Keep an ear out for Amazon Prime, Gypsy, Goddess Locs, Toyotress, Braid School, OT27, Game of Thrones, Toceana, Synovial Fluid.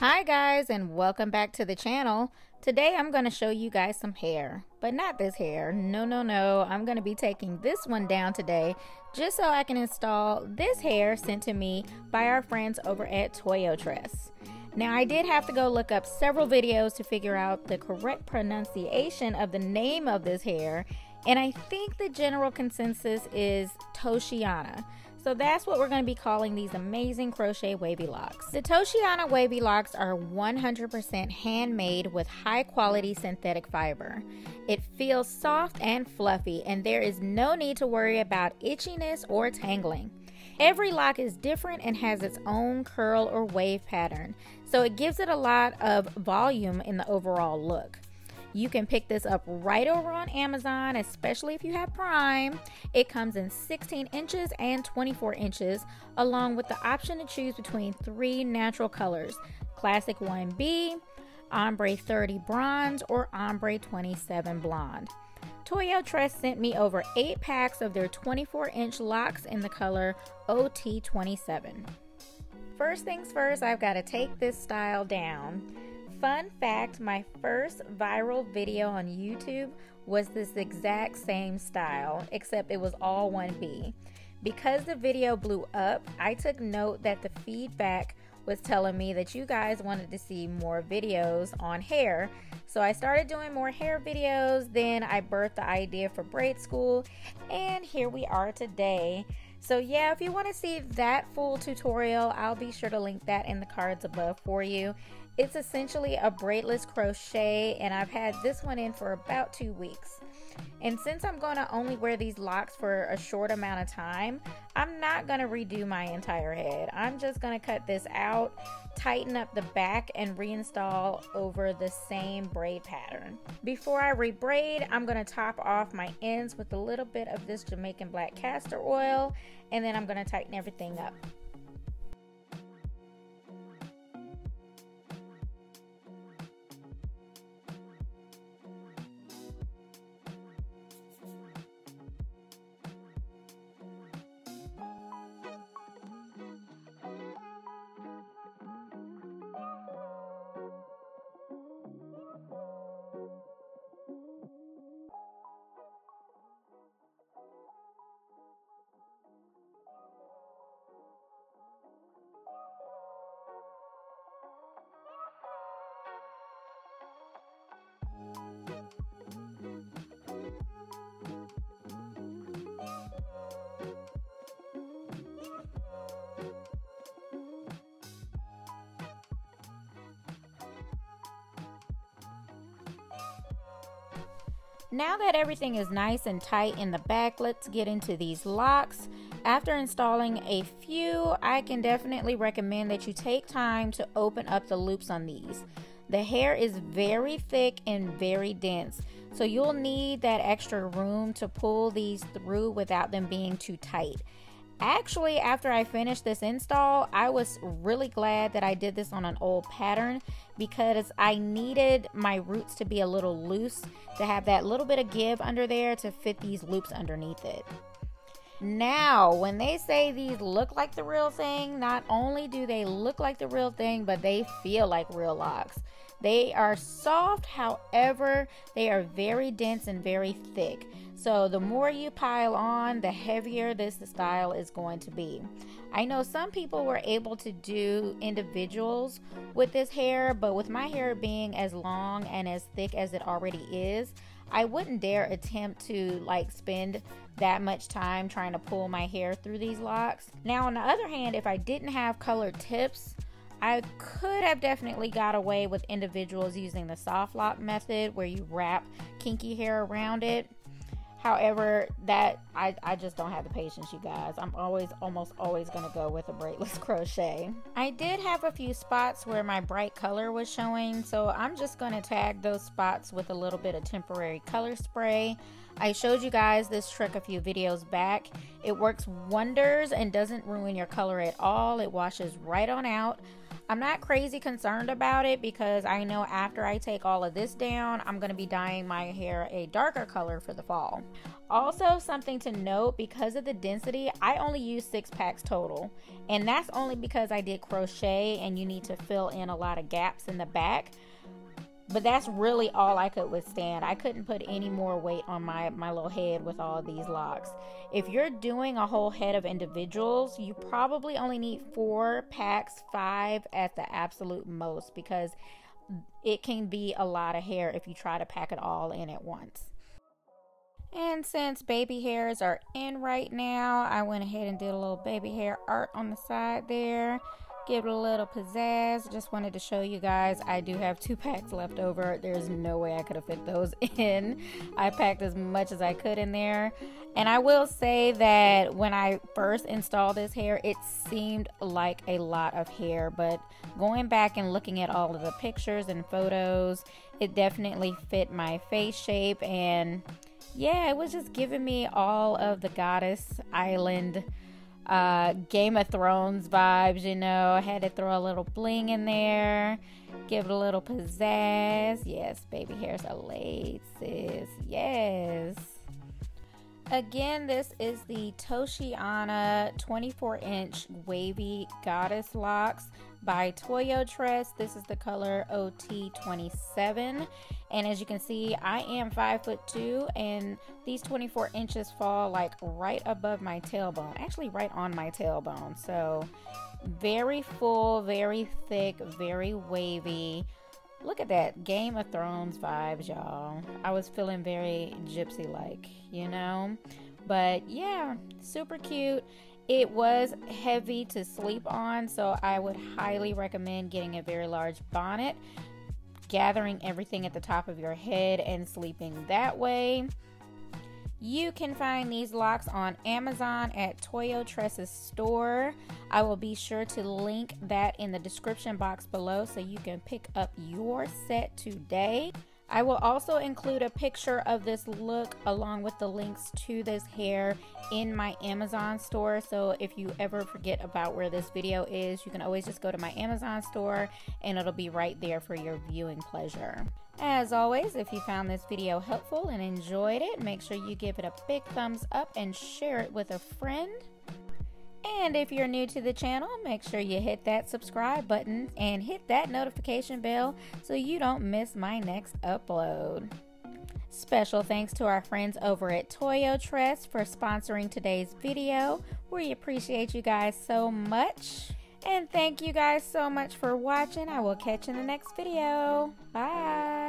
Hi guys, and welcome back to the channel. Today I'm going to show you guys some hair, but not this hair. No, I'm going to be taking this one down today just so I can install this hair sent to me by our friends over at Toyotress. Now I did have to go look up several videos to figure out the correct pronunciation of the name of this hair, and I think the general consensus is Toceana. So that's what we're going to be calling these amazing crochet wavy locks. The Toceana wavy locks are 100% handmade with high quality synthetic fiber. It feels soft and fluffy, and there is no need to worry about itchiness or tangling. Every lock is different and has its own curl or wave pattern, so it gives it a lot of volume in the overall look. You can pick this up right over on Amazon, especially if you have Prime. It comes in 16 inches and 24 inches, along with the option to choose between 3 natural colors, Classic 1B, Ombre 30 Bronze, or Ombre 27 Blonde. Toyotress sent me over 8 packs of their 24-inch locks in the color OT27. First things first, I've got to take this style down. Fun fact, my first viral video on YouTube was this exact same style, except it was all 1B. Because the video blew up, I took note that the feedback was telling me that you guys wanted to see more videos on hair. So I started doing more hair videos, then I birthed the idea for braid school, and here we are today. So yeah, if you want to see that full tutorial, I'll be sure to link that in the cards above for you. It's essentially a braidless crochet, and I've had this one in for about 2 weeks. And since I'm going to only wear these locks for a short amount of time, I'm not going to redo my entire head. I'm just going to cut this out, tighten up the back, and reinstall over the same braid pattern. Before I rebraid, I'm going to top off my ends with a little bit of this Jamaican black castor oil, and then I'm going to tighten everything up. Now that everything is nice and tight in the back, let's get into these locks. After installing a few, I can definitely recommend that you take time to open up the loops on these. The hair is very thick and very dense, so you'll need that extra room to pull these through without them being too tight. Actually, after I finished this install, I was really glad that I did this on an old pattern because I needed my roots to be a little loose to have that little bit of give under there to fit these loops underneath it. Now, when they say these look like the real thing, not only do they look like the real thing, but they feel like real locks. They are soft, however, they are very dense and very thick. So the more you pile on, the heavier this style is going to be. I know some people were able to do individuals with this hair, but with my hair being as long and as thick as it already is, I wouldn't dare attempt to spend that much time trying to pull my hair through these locks. Now on the other hand, if I didn't have colored tips, I could have definitely got away with individuals using the soft lock method where you wrap kinky hair around it. However, that I just don't have the patience, you guys. I'm almost always going to go with a braidless crochet. I did have a few spots where my bright color was showing, so I'm just going to tag those spots with a little bit of temporary color spray. I showed you guys this trick a few videos back. It works wonders and doesn't ruin your color at all. It washes right on out. I'm not crazy concerned about it because I know after I take all of this down, I'm going to be dyeing my hair a darker color for the fall. Also, something to note, because of the density, I only used 6 packs total. And that's only because I did crochet and you need to fill in a lot of gaps in the back. But that's really all I could withstand. I couldn't put any more weight on my little head with all these locks. If you're doing a whole head of individuals, you probably only need 4 packs, 5 at the absolute most, because it can be a lot of hair if you try to pack it all in at once. And since baby hairs are in right now, I went ahead and did a little baby hair art on the side there. Give it a little pizzazz. Just wanted to show you guys I do have 2 packs left over. There's no way I could have fit those in. I packed as much as I could in there. And I will say that when I first installed this hair, it seemed like a lot of hair, but going back and looking at all of the pictures and photos, it definitely fit my face shape. And yeah, it was just giving me all of the Goddess Island Game of Thrones vibes, you know. I had to throw a little bling in there, give it a little pizzazz. Yes, baby hairs are laid, sis. Yes. Again, this is the Toceana 24-inch wavy goddess locks by Toyotress. This is the color OT27. And as you can see, I am 5'2", and these 24 inches fall like right above my tailbone, actually right on my tailbone. So very full, very thick, very wavy. Look at that Game of Thrones vibes, y'all. I was feeling very gypsy-like, you know? But yeah, super cute. It was heavy to sleep on, so I would highly recommend getting a very large bonnet, gathering everything at the top of your head, and sleeping that way. You can find these locks on Amazon at Toyotress's store. I will be sure to link that in the description box below so you can pick up your set today. I will also include a picture of this look along with the links to this hair in my Amazon store. So if you ever forget about where this video is, you can always just go to my Amazon store and it'll be right there for your viewing pleasure. As always, if you found this video helpful and enjoyed it, make sure you give it a big thumbs up and share it with a friend. And if you're new to the channel, make sure you hit that subscribe button and hit that notification bell so you don't miss my next upload. Special thanks to our friends over at Toyotress for sponsoring today's video. We appreciate you guys so much. And thank you guys so much for watching. I will catch you in the next video. Bye.